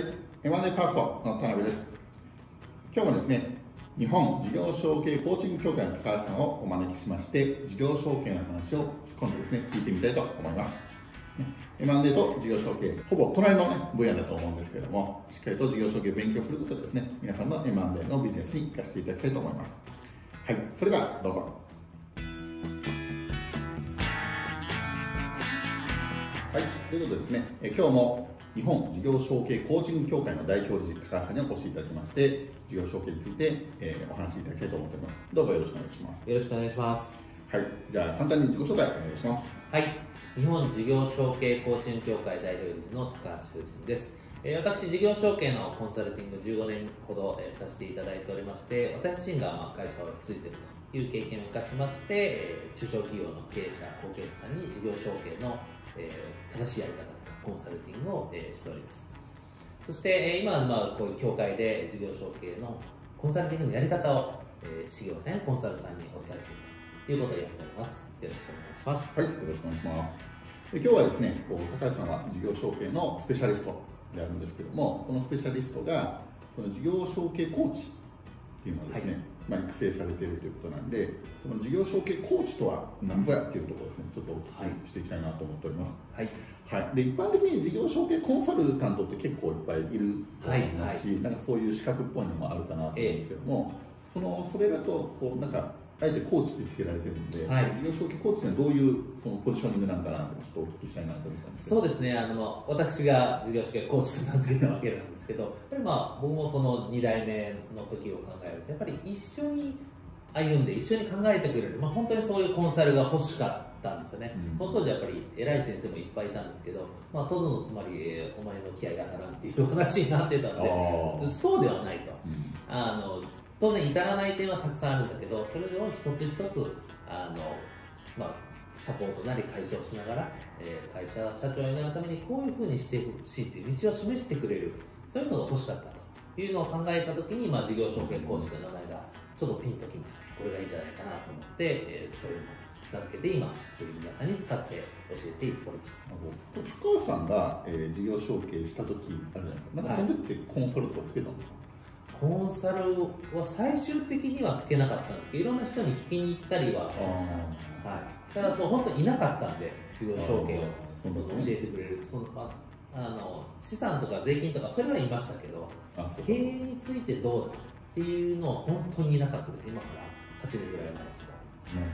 はい、M&A パーストの田辺です。今日もですね、日本事業承継コーチング協会の高橋さんをお招きしまして、事業承継の話を今度ですね、聞いてみたいと思います。M&A と事業承継、ほぼ隣の、分野だと思うんですけれども、しっかりと事業承継を勉強することでですね、皆さんの M&A のビジネスに生かしていただきたいと思います。はい、それではどうぞ。はい、ということでですね、今日も日本事業承継コーチング協会の代表理事高橋さんにお越しいただきまして、事業承継について、お話しいただきたいと思っております。どうぞよろしくお願いします。よろしくお願いします。はい、じゃあ簡単に自己紹介お願いします。はい、日本事業承継コーチング協会代表理事の高橋修人です。私、事業承継のコンサルティング15年ほどさせていただいておりまして、私自身が会社を引き継いでいるという経験を生かしまして、中小企業の経営者、後継者さんに事業承継の正しいやり方、コンサルティングをしております。そして今はこういう協会で事業承継のコンサルティングのやり方を事業さんやコンサルさんにお伝えするということをやっております。よろしくお願いします。はい、よろしくお願いします。今日はですね、高橋さんは事業承継のスペシャリストであるんですけども、このスペシャリストがその事業承継コーチっていうのはですね、はい、育成されているということなんで、その事業承継コーチとは何ぞやっていうところですね、ちょっとお聞きしていきたいなと思っております。はいはい、で一般的に事業承継コンサルタントって結構いっぱいいると思いますし、はいはい、なんかそういう資格っぽいのもあるかなと思うんですけども、それだとこうなんかあえてコーチってつけられてるんで、はい、事業承継コーチってどういうそのポジショニングなんかなってちょっとお聞きしたいなと思ったんですけど。そうですね、私が事業承継コーチと名付けたわけなんですけど、やっぱり僕もその2代目の時を考えると、やっぱり一緒に歩んで一緒に考えてくれる、本当にそういうコンサルが欲しかったんですよね。うん、その当時やっぱり偉い先生もいっぱいいたんですけど、とどのつまり、お前の気合いが足らんっていう話になってたんで、そうではないと。うん、当然至らない点はたくさんあるんだけど、それを一つ一つサポートなり解消しながら、会社社長になるためにこういうふうにしてほしいという道を示してくれる、そういうのが欲しかったというのを考えたときに、事業承継講師という名前がちょっとピンときました。これがいいんじゃないかなと思って、そういうのを名付けて今すぐ皆さんに使って教えております。高橋さんが、事業承継したときあるじゃないですか。なんかその時ってコンサルとかつけたんですか？コンサルは最終的にはつけなかったんですけど、いろんな人に聞きに行ったりはしました。はい、ただ本当にいなかったんで、事業承継を教えてくれる、資産とか税金とかそれはいましたけど、経営についてどうだっていうのは本当にいなかったです。今から8年ぐらい前ですから。なる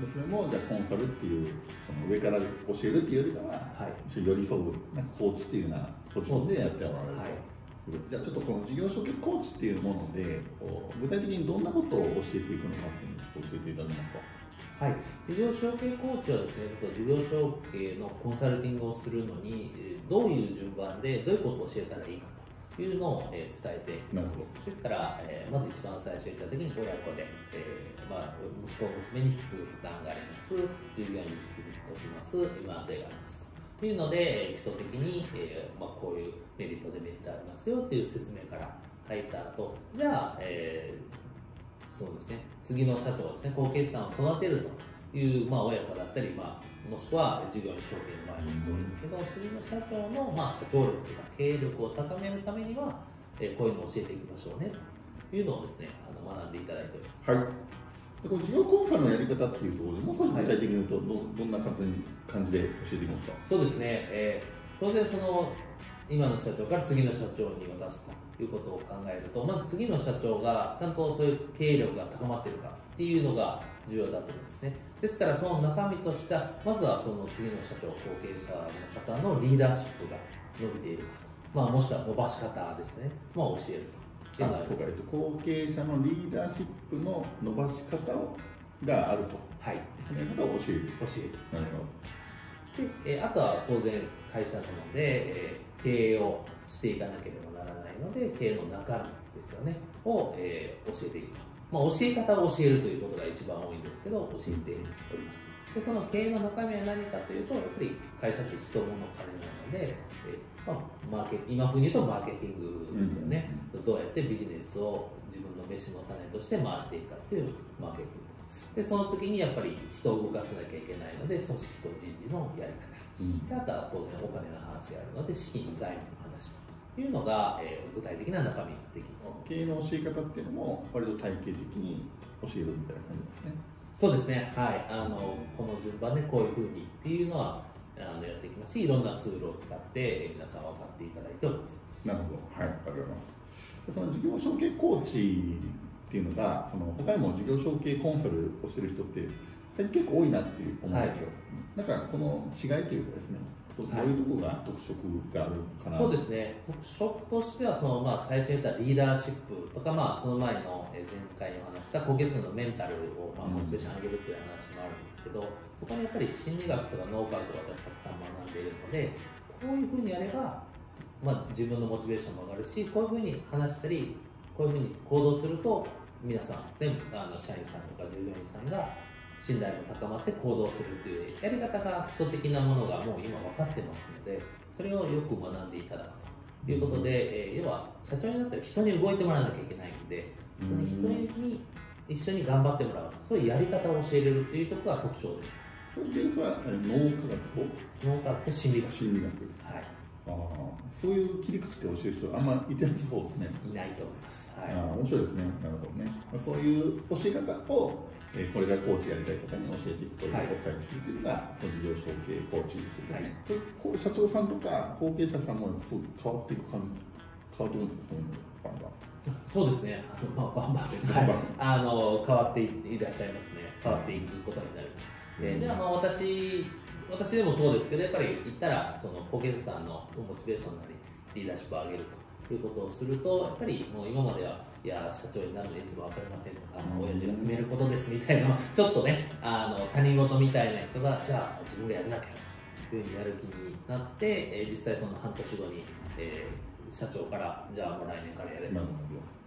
ほど。それもじゃあコンサルっていう、その上から教えるっていうよりかは、はい、寄り添うなんかコーチっていうようなポジションでやってもらえる。はい、じゃあちょっとこの事業承継コーチっていうもので、具体的にどんなことを教えていくのかっていうのをちょっと教えていただけますか？はい、事業承継コーチはですね、事業承継のコンサルティングをするのにどういう順番でどういうことを教えたらいいかというのを伝えています。ですからまず一番最初に言った時に、親子で息子娘に引き継ぐ負担があります、従業員に引き継ぐときます、M&Aがありますと。というので、基礎的に、こういうメリットデメリットありますよっていう説明から入った後、じゃあ、そうですね、次の社長ですね、後継者さんを育てるという、親子だったり、もしくは事業承継の場合もそうですけど、次の社長の、社長力とか経営力を高めるためには、こういうのを教えていきましょうねというのをですね、学んでいただいております。はい、でこの事業コンサルのやり方っていうところで、もう少し具体的に言うと、どんな感じで教えていきますか？そうですね、当然その今の社長から次の社長に渡すということを考えると、次の社長がちゃんとそういう経営力が高まっているかっていうのが重要だと思うんですね。ですからその中身とした、まずはその次の社長、後継者の方のリーダーシップが伸びているか、もしくは伸ばし方ですね、教えると。後継者のリーダーシップの伸ばし方があると、はい、その方を教える。なるほど。で、あとは当然会社なので、経営をしていかなければならないので、経営の中身ですよねを、教えていくと、教え方を教えるということが一番多いんですけど、教えております。でその経営の中身は何かというと、やっぱり会社って人、物、金なので、今風に言うとマーケティングですよね。どうやってビジネスを自分の飯の種として回していくかっていうマーケティングで、その次にやっぱり人を動かさなきゃいけないので、組織と人事のやり方、あとは当然お金の話があるので、資金、財務の話いうのが、具体的な中身的です。経営の教え方っていうのも割と体系的に教えるみたいな感じですね。そうですね、はい、この順番でこういうふうにっていうのはやっていきますし、いろんなツールを使って皆さん分かっていただいております。なるほど、はい、ありがとうございます。その事業承継コーチっていうのが、その他にも事業承継コンサルをしてる人って結構多いなっていう思うんですよ、はい、なんかこの違いというかですね、どういうところが特色があるかな。はい、そうですね、特色としてはその、最初に言ったリーダーシップとか、その前の前回お話した後継者のメンタルをもう少し上げるという話もあるんですけど、そこにやっぱり心理学とかノウハウとか私たくさん学んでいるので、こういうふうにやれば、自分のモチベーションも上がるし、こういうふうに話したりこういうふうに行動すると皆さん全部社員さんとか従業員さんが信頼も高まって行動するというやり方が、基礎的なものがもう今分かってますので、それをよく学んでいただくということで、要は社長になったら人に動いてもらわなきゃいけないので、その人に一緒に頑張ってもらう、そういうやり方を教えれるというところが特徴です。それっては脳科学と心理学。心理学、はい、そういう切り口で教える人あんまりいてない方ですね。いないと思います。はい、面白いですね。なるほどね。そういう教え方を、これがコーチやりたい方に教えていくということを最終的には事業承継コーチということで、社長さんとか後継者さんもそう変わっていく感じ、変わっていくんですか、バンバン。そうですね。バンバン変わっていらっしゃいますね。変わっていくことになります。では私でもそうですけど、やっぱり言ったらその後継者さんのモチベーションなりリーダーシップを上げるということをすると、やっぱりもう今まではいや社長になるのいつも分かりませんとか、親父が決めることですみたいな、ちょっとね他人事みたいな人がじゃあ自分がやらなきゃというふうにやる気になって、実際その半年後に、社長からじゃあもう来年からやれと言わ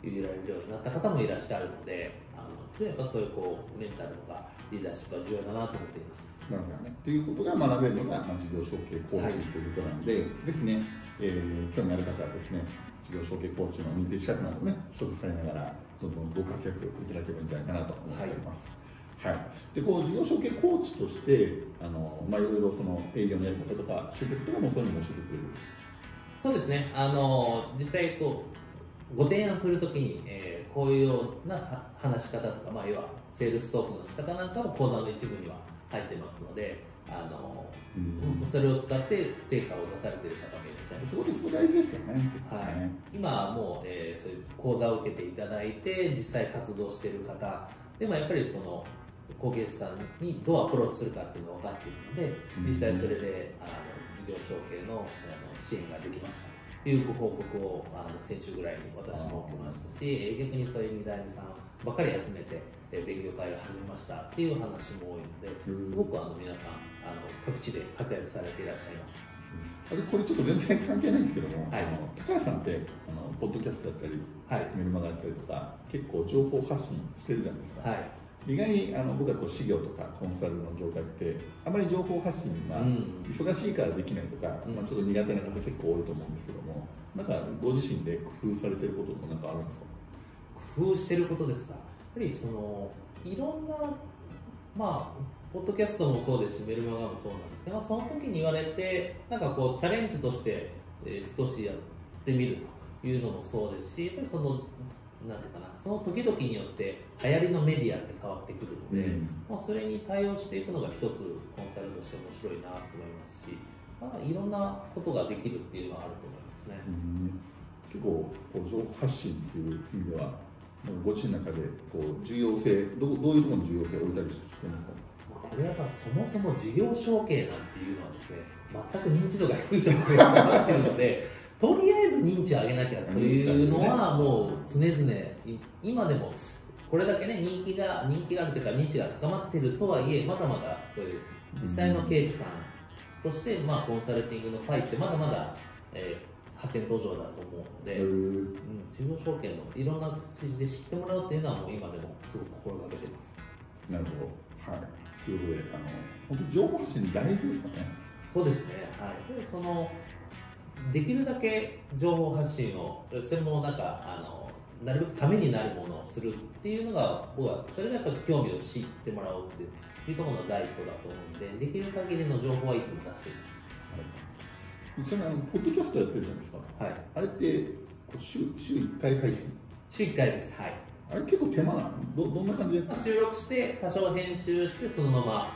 れるようになった方もいらっしゃるので、やっぱそういうメンタルとかリーダーシップは重要だなと思っています。なるほどね。ということが学べるのが事業承継コーチということなので、はい、ぜひね、興味ある方はですね、事業承継コーチの認定資格などもね、取得されながらどんどんご活躍いただければいいんじゃないかなと思っております。はい。で、事業承継コーチとしていろいろその営業のやり方とか集客とかもそういうのも教えてくれる。そうですね。実際ご提案するときに、こういうような話し方とか、要はセールストークの仕方なんかも講座の一部には入ってますので、それを使って成果を出されている方もいらっしゃいます。そうです、大事ですよね。はい、今もう、そういう講座を受けていただいて実際活動している方でも、やっぱりその後継者さんにどうアプローチするかっていうのが分かっているので、実際それで事業承継の支援ができました。いうご報告を先週ぐらいに私も受けましたし、逆にそういう2代目さんばっかり集めて勉強会を始めましたっていう話も多いので、すごく皆さん各地で活躍されていらっしゃいます。これちょっと全然関係ないんですけども、はい、高橋さんってポッドキャストだったり、はい、メルマガだったりとか結構情報発信してるじゃないですか、はい、意外に僕は資料とかコンサルの業界ってあまり情報発信が忙しいからできないとか、ちょっと苦手な方結構多いと思うんですけども、なんかご自身で工夫されてることもなんかあるんですか？工夫してることですか。やっぱりそのいろんなポッドキャストもそうですし、メルマガもそうなんですけど、その時に言われてなんかチャレンジとして少しやってみるというのもそうですし、やっぱりなんていうかな、その時々によって流行りのメディアって変わってくるので、それに対応していくのが一つコンサルとして面白いなと思いますし、いろんなことができるっていうのはあると思いますね。結構情報発信っていう意味ではご自身の中で重要性、どういうところに重要性を置いたりしてますか？これはそもそも事業承継なんていうのはですね、全く認知度が低いところがなっているのでとりあえず認知を上げなきゃというのはもう常々、今でもこれだけね人気があるというか認知が高まっているとはいえ、まだまだそういう実際の経営者さんとしてコンサルティングのパイってまだまだ、発展途上だと思うので、事業承継のいろんな口で知ってもらうというのはもう今でもすごく心がけています。なるほど、はい、ということで本当に情報発信大事ですかね。そうですね、はい、でできるだけ情報発信を、それもなるべくためになるものをするっていうのが、僕はそれがやっぱり興味を知ってもらおうっていうところの第一歩だと思うんで、できる限りの情報はいつも出しています。一緒にポッドキャストやってるじゃないですか。はい。あれって週1回配信？週1回です。はい。あれ結構手間なの？どんな感じで？収録して多少編集してそのまま、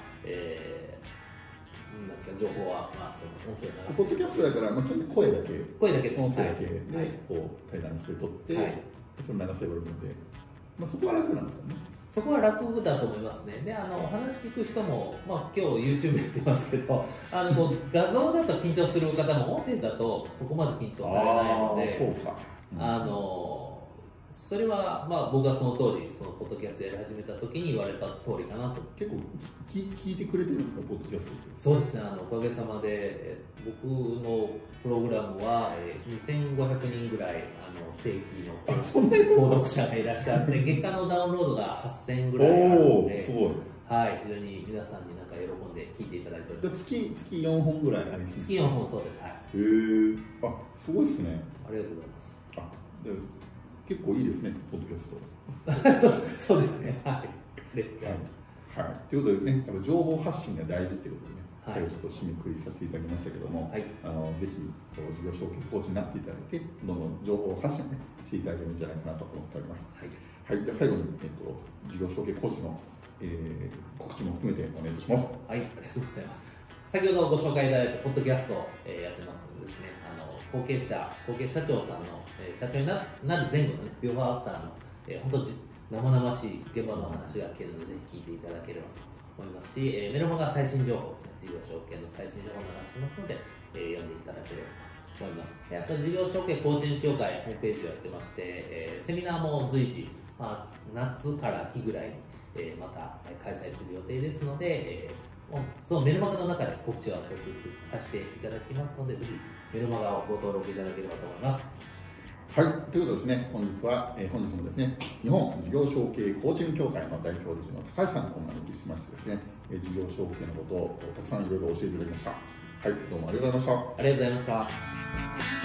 情報はまあその音声流して。ポッドキャストだからまあ声だけ音声だけでこう対談して撮って、はい、その流せばいいので、まあそこは楽なんですよね。そこは楽だと思いますね。で、話聞く人も、まあ、今日 YouTube やってますけど、画像だと緊張する方も、音声だとそこまで緊張されないので、そうか、うん、それは、まあ、僕がその当時、そのポッドキャストやり始めた時に言われた通りかなと。結構聞いてくれてるんですか、ポッドキャストって。そうですね、おかげさまで、僕のプログラムは、2500人ぐらい、定期の購読者がいらっしゃって、月間のダウンロードが8000ぐらいあるので、はい、非常に皆さんになんか喜んで聞いていただいております。月4本ぐらい配信？月4本、そうです。はい。へえ、あ、すごいですね。ありがとうございます。あ、で結構いいですね、ポッドキャスト。そうですね、はい。レッツ。ということでね、情報発信が大事ということでね、最後ちょっと締めくくりさせていただきましたけども、はい、ぜひ事業承継コーチになっていただいて、どんどん情報発信していただけるんじゃないかなと思っております。はい、はい。では最後に、事業承継コーチの、告知も含めてお願いします。はい、ありがとうございます。先ほどご紹介いただいたポッドキャストをやってますのでですね、後継社長さんの社長になる前後のね、ビフォーアフターの、本当生々しい現場の話が聞けるので、ぜひ聞いていただければと思いますし、メルマガ最新情報ですね、事業承継の最新情報を流してますので、読んでいただければと思います。あと、事業承継コーチング協会ホームページをやってまして、セミナーも随時、まあ、夏から秋ぐらいに、また開催する予定ですので、そのメルマガの中で告知をさせていただきますので、ぜひメルマガをご登録いただければと思います。はい、ということでですね、本日もですね、日本事業承継コーチング協会の代表理事の高橋さんをお招きしましてですね、事業承継のことをたくさんいろいろ教えていただきました。はい、どうもありがとうございました。ありがとうございました。